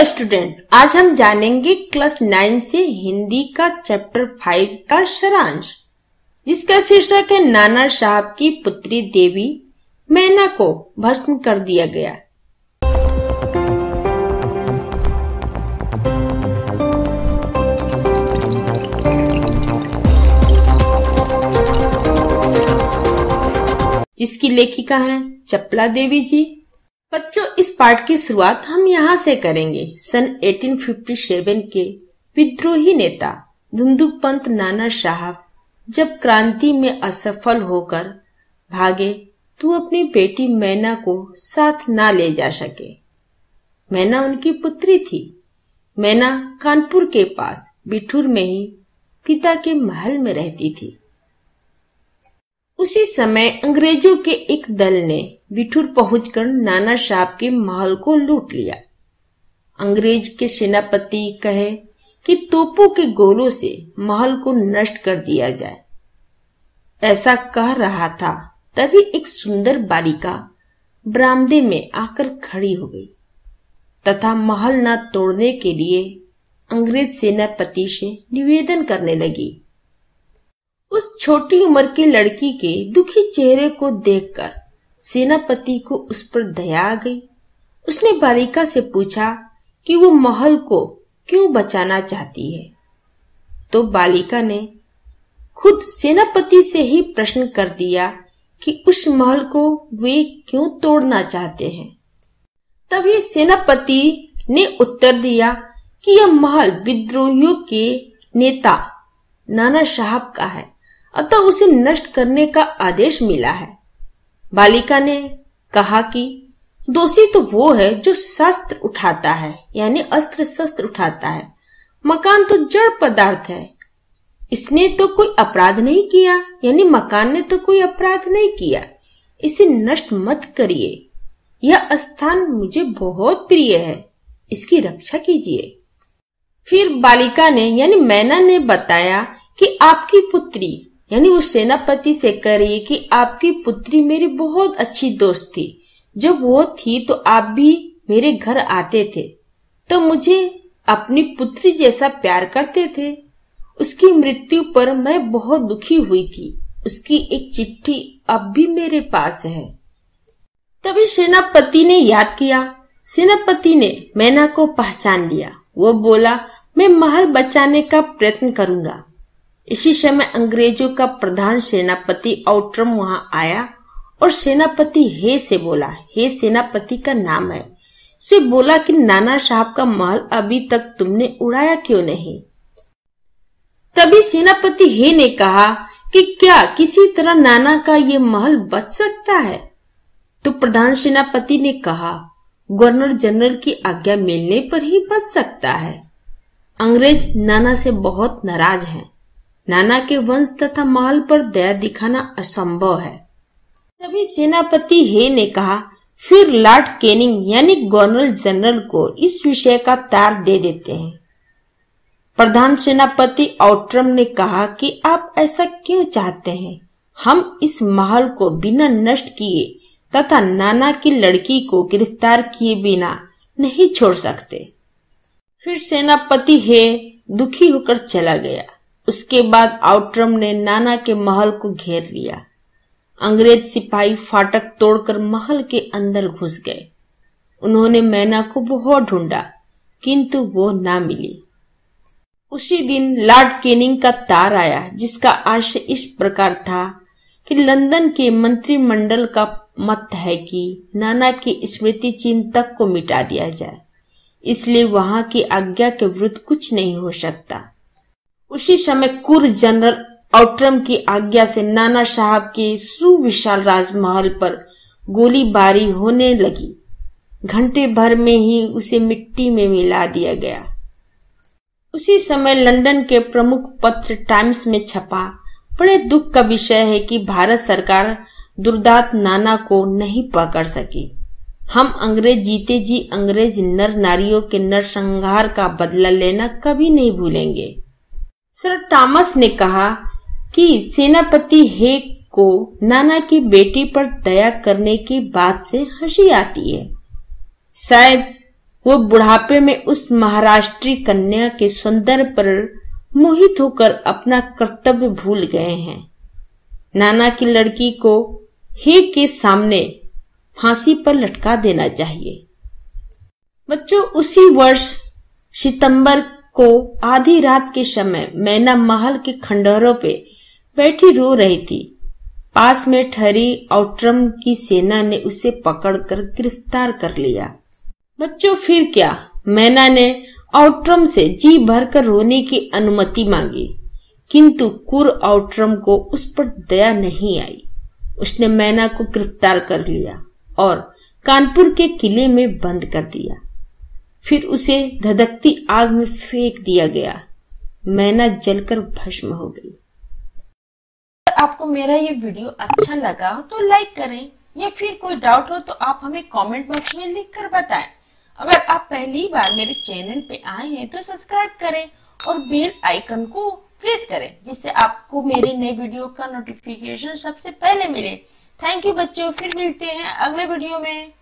Hello student, आज हम जानेंगे क्लास 9 से हिंदी का चैप्टर 5 का सारांश, जिसका शीर्षक है नाना साहब की पुत्री देवी मैना को भस्म कर दिया गया। जिसकी लेखिका हैं चंपला देवी जी। बच्चों, इस पाठ की शुरुआत हम यहाँ से करेंगे। सन 1857 के विद्रोही नेता धुंधु पंत नाना साहब जब क्रांति में असफल होकर भागे तो अपनी बेटी मैना को साथ ना ले जा सके। मैना उनकी पुत्री थी। मैना कानपुर के पास बिठूर में ही पिता के महल में रहती थी। उसी समय अंग्रेजों के एक दल ने बिठूर पहुंचकर नाना साहब के महल को लूट लिया। अंग्रेज के सेनापति कहे कि तोपों के गोलों से महल को नष्ट कर दिया जाए। ऐसा कह रहा था तभी एक सुंदर बालिका बरामदे में आकर खड़ी हो गई तथा महल न तोड़ने के लिए अंग्रेज सेनापति से निवेदन करने लगी। उस छोटी उम्र की लड़की के दुखी चेहरे को देखकर सेनापति को उस पर दया आ गई। उसने बालिका से पूछा कि वो महल को क्यों बचाना चाहती है, तो बालिका ने खुद सेनापति से ही प्रश्न कर दिया कि उस महल को वे क्यों तोड़ना चाहते हैं। तभी सेनापति ने उत्तर दिया कि यह महल विद्रोहियों के नेता नाना साहब का है, अतः उसे नष्ट करने का आदेश मिला है। बालिका ने कहा कि दोषी तो वो है जो शस्त्र उठाता है, यानी अस्त्र शस्त्र उठाता है। मकान तो जड़ पदार्थ है, इसने तो कोई अपराध नहीं किया, यानी मकान ने तो कोई अपराध नहीं किया। इसे नष्ट मत करिए, यह स्थान मुझे बहुत प्रिय है, इसकी रक्षा कीजिए। फिर बालिका ने यानी मैना ने बताया कि आपकी पुत्री, यानी उस सेनापति से कह रही है कि आपकी पुत्री मेरी बहुत अच्छी दोस्त थी। जब वो थी तो आप भी मेरे घर आते थे, तो मुझे अपनी पुत्री जैसा प्यार करते थे। उसकी मृत्यु पर मैं बहुत दुखी हुई थी। उसकी एक चिट्ठी अब भी मेरे पास है। तभी सेनापति ने याद किया। सेनापति ने मैना को पहचान लिया। वो बोला, मैं महल बचाने का प्रयत्न करूंगा। इसी समय अंग्रेजों का प्रधान सेनापति आउट्रम वहां आया और सेनापति हे से बोला, हे सेनापति का नाम है, से बोला कि नाना साहब का महल अभी तक तुमने उड़ाया क्यों नहीं। तभी सेनापति हे ने कहा कि क्या किसी तरह नाना का ये महल बच सकता है, तो प्रधान सेनापति ने कहा गवर्नर जनरल की आज्ञा मिलने पर ही बच सकता है। अंग्रेज नाना से बहुत नाराज हैं। नाना के वंश तथा महल पर दया दिखाना असंभव है। तभी सेनापति हे ने कहा, फिर लॉर्ड केनिंग यानी गवर्नर जनरल को इस विषय का तार दे देते हैं। प्रधान सेनापति आउट्रम ने कहा कि आप ऐसा क्यों चाहते हैं। हम इस महल को बिना नष्ट किए तथा नाना की लड़की को गिरफ्तार किए बिना नहीं छोड़ सकते। फिर सेनापति हे दुखी होकर चला गया। उसके बाद आउट्रम ने नाना के महल को घेर लिया। अंग्रेज सिपाही फाटक तोड़कर महल के अंदर घुस गए। उन्होंने मैना को बहुत ढूंढा किंतु वो ना मिली। उसी दिन लॉर्ड केनिंग का तार आया, जिसका आशय इस प्रकार था कि लंदन के मंत्रिमंडल का मत है कि नाना की स्मृति चिन्ह तक को मिटा दिया जाए, इसलिए वहां की आज्ञा के विरुद्ध कुछ नहीं हो सकता। उसी समय कुर जनरल आउट्रम की आज्ञा से नाना साहब के सुविशाल राजमहल पर गोलीबारी होने लगी। घंटे भर में ही उसे मिट्टी में मिला दिया गया। उसी समय लंदन के प्रमुख पत्र टाइम्स में छपा। बड़े दुख का विषय है कि भारत सरकार दुर्दांत नाना को नहीं पकड़ सकी। हम अंग्रेज जीते जी अंग्रेज नर नारियों के नरसंहार का बदला लेना कभी नहीं भूलेंगे। सर टॉमस ने कहा कि सेनापति हे को नाना की बेटी पर दया करने की बात से हंसी आती है। शायद वो बुढ़ापे में उस महाराष्ट्री कन्या के सौंदर्य पर मोहित होकर अपना कर्तव्य भूल गए हैं। नाना की लड़की को हे के सामने फांसी पर लटका देना चाहिए। बच्चों, उसी वर्ष सितंबर को आधी रात के समय मैना महल के खंडहरों पे बैठी रो रही थी। पास में ठहरी आउट्रम की सेना ने उसे पकड़कर गिरफ्तार कर लिया। बच्चों, फिर क्या, मैना ने आउट्रम से जी भरकर रोने की अनुमति मांगी, किंतु कुर आउट्रम को उस पर दया नहीं आई। उसने मैना को गिरफ्तार कर लिया और कानपुर के किले में बंद कर दिया। फिर उसे धधकती आग में फेंक दिया गया। मैना जलकर भस्म हो गई। अगर आपको मेरा ये वीडियो अच्छा लगा तो लाइक करें, या फिर कोई डाउट हो तो आप हमें कमेंट बॉक्स में लिखकर बताएं। अगर आप पहली बार मेरे चैनल पे आए हैं तो सब्सक्राइब करें और बेल आइकन को प्रेस करें, जिससे आपको मेरे नए वीडियो का नोटिफिकेशन सबसे पहले मिले। थैंक यू बच्चों, फिर मिलते हैं अगले वीडियो में।